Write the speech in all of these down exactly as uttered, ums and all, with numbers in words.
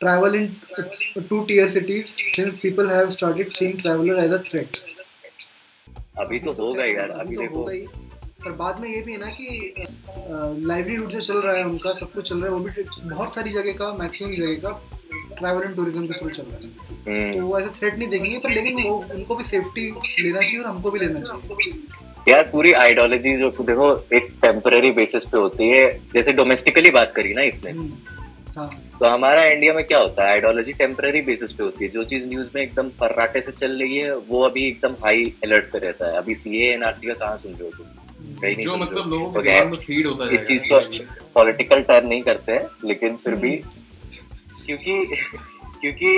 travel in two tier cities since people have started seeing traveler as a threat. अभी तो होगा यार, अभी देखो, पर बाद में ये भी है ना कि लाइवलीहुड जो चल रहा है उनका, सब कुछ चल रहा है, वो भी बहुत सारी जगह का, मैक्सिमम जगह का ट्रैवल एंड टूरिज्म के थ्रू चल रहा है, तो वो ऐसा थ्रेट नहीं देखेंगे, पर लेकिन वो उनको भी सेफ्टी लेना चाहिए और हमको भी लेना चाहिए यार. पूरी आइडियोलॉजी जो देखो एक टेम्पररी बेसिस पे होती है, जैसे डोमेस्टिकली बात करी ना इसने, तो हमारा इंडिया में क्या होता है, आइडियोलॉजी टेम्पररी बेसिस पे होती है. जो चीज न्यूज में एकदम फर्राटे से चल रही है वो अभी एकदम हाई अलर्ट पे रहता है. अभी सीए एनआरसी का कहाँ सुन रहे हो तुम, कहीं नहीं सुन रहे हो. तो इस चीज को पॉलिटिकल टर्न नहीं करते हैं, लेकिन फिर भी क्योंकि क्योंकि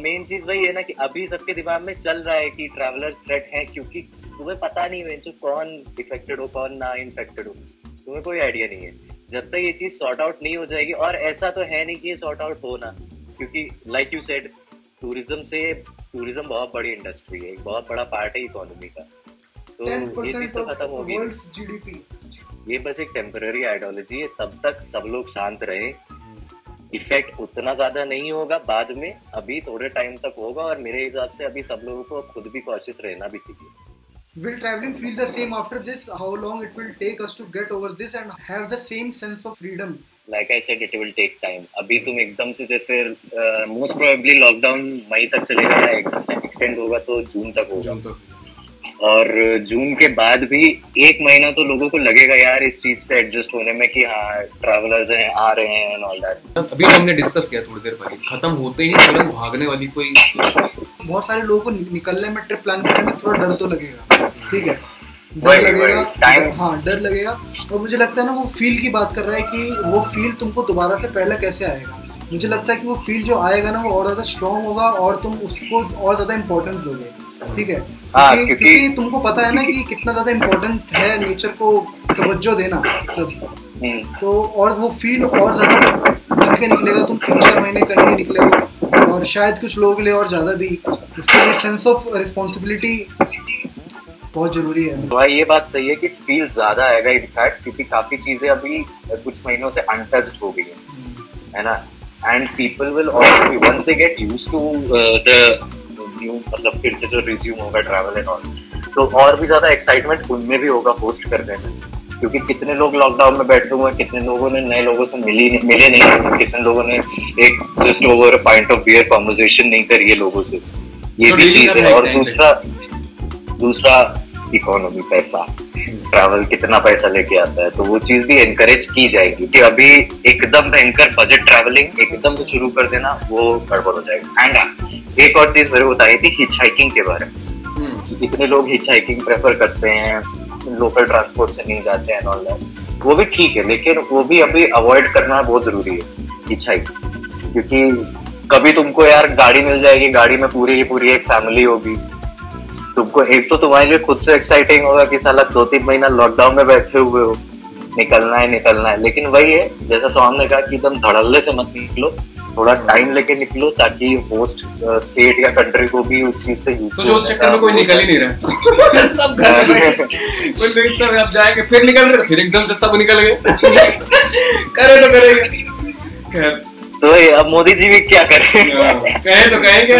मेन चीज वही है ना कि अभी सबके दिमाग में चल रहा है कि ट्रैवलर थ्रेट है, क्योंकि तुम्हें पता नहीं है कौन इफेक्टेड हो कौन ना इन्फेक्टेड हो, तुम्हें कोई आइडिया नहीं है. जब तक ये चीज सॉर्ट आउट नहीं हो जाएगी, और ऐसा तो है नहीं कि ये सॉर्ट आउट हो ना, क्योंकि लाइक यू सेड टूरिज्म से, टूरिज्म बहुत बड़ी इंडस्ट्री है, एक बहुत बड़ा पार्ट है इकोनॉमी का, तो ये चीज तो खत्म होगी. ये बस एक टेम्पररी आइडियोलॉजी है, तब तक सब लोग शांत रहे, इफेक्ट उतना ज्यादा नहीं होगा बाद में, अभी थोड़े टाइम तक होगा, और मेरे हिसाब से अभी सब लोगों को खुद भी कॉशियस रहना भी चाहिए. Will traveling feel the same after this? How long it will take us to get over this and have the same sense of freedom? Like I said, it will take time. अभी तुम एकदम से जैसे uh, most probably lockdown मई तक चलेगा, extend होगा तो जून तक होगा, और जून के बाद भी एक महीना तो लोगों को लगेगा यार इस चीज से एडजस्ट होने में कि हाँ ट्रैवलर्स हैं आ रहे हैं एंड ऑल दैट. अभी हमने डिस्कस किया थोड़ी देर पहले, खत्म होते ही तुरंत भागने वाली कोई, बहुत सारे लोगों को निकलने में, ट्रिप प्लान करने में थोड़ा डर तो लगेगा, ठीक है, डर लगेगा, हाँ डर लगेगा, और मुझे लगता है ना वो फील की बात कर रहा है कि वो फील तुमको दोबारा से पहले कैसे आएगा. मुझे लगता है कि वो फील जो आएगा ना वो और ज्यादा स्ट्रॉन्ग होगा, और तुम उसको और ज्यादा इम्पोर्टेंस दोगे, ठीक है, क्योंकि तुमको पता है ना कि कितना ज्यादा इम्पोर्टेंट है नेचर को तवज्जो देना, तो और वो फील और ज्यादा बढ़ के निकलेगा. तुम तीन चार महीने कहीं निकले, और शायद कुछ लोगों के लिए और ज्यादा भी, इसके लिए सेंस ऑफ रिस्पॉन्सिबिलिटी बहुत जरूरी है. तो ये बात सही है कि फील ज्यादा आएगा इनफैक्ट, क्योंकि काफी चीजें अभी कुछ महीनों से अनटच्ड हो गई है ना, and people will also be, once they get used to uh, the new, मतलब फिर से जो रिज्यूम होगा ट्रैवल एंड ऑल, तो और भी ज्यादा एक्साइटमेंट उनमें भी होगा होस्ट करने में, क्योंकि कितने लोग लॉकडाउन में बैठे हुए हैं, कितने लोगों ने नए लोगों से मिली मिले नहीं, कितने लोगों ने एक just over a point of beer conversation नहीं करी है लोगों से, ये भी चीज है. और दूसरा दूसरा इकोनॉमी, पैसा, ट्रैवल कितना पैसा लेके आता है, तो वो चीज भी एनकरेज की जाएगी, कि अभी एकदम भयंकर बजट ट्रैवलिंग एकदम से शुरू कर देना वो गड़बड़ हो जाएगा. एंड एक और चीज मेरे को बताई थी हिच हाइकिंग के बारे में, इतने लोग हिच हाइकिंग प्रेफर करते हैं, लोकल ट्रांसपोर्ट से नहीं जाते हैं ऑल दैट, वो भी ठीक है, लेकिन वो भी अभी अवॉइड करना बहुत जरूरी है हिच हाइकिंग, क्योंकि कभी तुमको यार गाड़ी मिल जाएगी, गाड़ी में पूरी ही पूरी एक फैमिली होगी, तुमको एक तो तुम्हारे लिए खुद से एक्साइटिंग होगा कि साला दो तीन महीना लॉकडाउन में बैठे हुए हो, निकलना है निकलना है, लेकिन वही है जैसा सोहम ने कहा कि एकदम धड़ल्ले से मत निकलो, थोड़ा टाइम लेके निकलो, ताकि होस्ट स्टेट या कंट्री को भी उस चीज से यूज हो. उस चक्कर में कोई निकल ही नहीं रहा सब घर में कोई सब आप जाएंगे फिर निकल रहे, फिर एकदम से सब निकल गए करे तो करेंगे, तो अब मोदी जी भी क्या करेंगे, कहे तो कहेंगे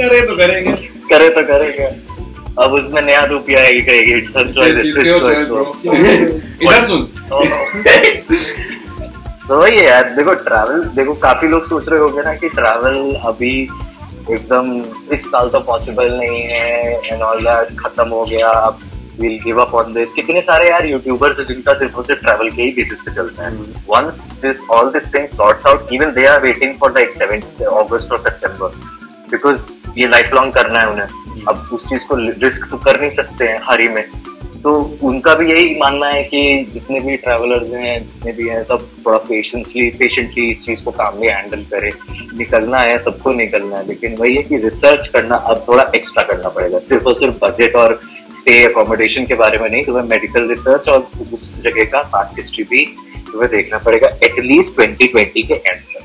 करे तो करेंगे करे तो करेगा, अब उसमें नया रुपया आएगी, कहेगी इट्स अ चॉइस. इधर सुन सो ये यार देखो ट्रैवल, देखो काफी लोग सोच रहे होंगे ना कि ट्रैवल अभी एकदम इस साल तो पॉसिबल नहीं है एंड ऑल दैट, खत्म हो गया, अब will give up on this. कितने सारे यार यूट्यूबर्स हैं जिनका सिर्फ और सिर्फ ट्रैवल के ही बेसिस पे चलता है. Once this all this thing sorts out, even they are waiting for the seventh August और सितंबर, बिकॉज ये लाइफ लॉन्ग करना है उन्हें, अब उस चीज को रिस्क तो कर नहीं सकते हैं हरी में, तो उनका भी यही मानना है कि जितने भी ट्रैवलर्स हैं जितने भी हैं सब थोड़ा पेशेंसली पेशेंटली इस चीज को काम में हैंडल करें, निकलना है सबको निकलना है, लेकिन वही है कि रिसर्च करना अब थोड़ा एक्स्ट्रा करना पड़ेगा, सिर्फ और सिर्फ बजट और स्टे अकोमोडेशन के बारे में नहीं, तुम्हें मेडिकल रिसर्च और उस जगह का पास्ट हिस्ट्री भी तुम्हें देखना पड़ेगा एटलीस्ट ट्वेंटी ट्वेंटी के एंड तक.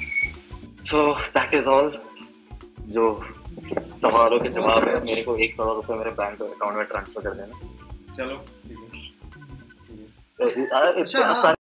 So that is all. जो सवालों के जवाब है, मेरे को एक करोड़ रुपए मेरे बैंक अकाउंट में ट्रांसफर कर देना. चलो ठीक है.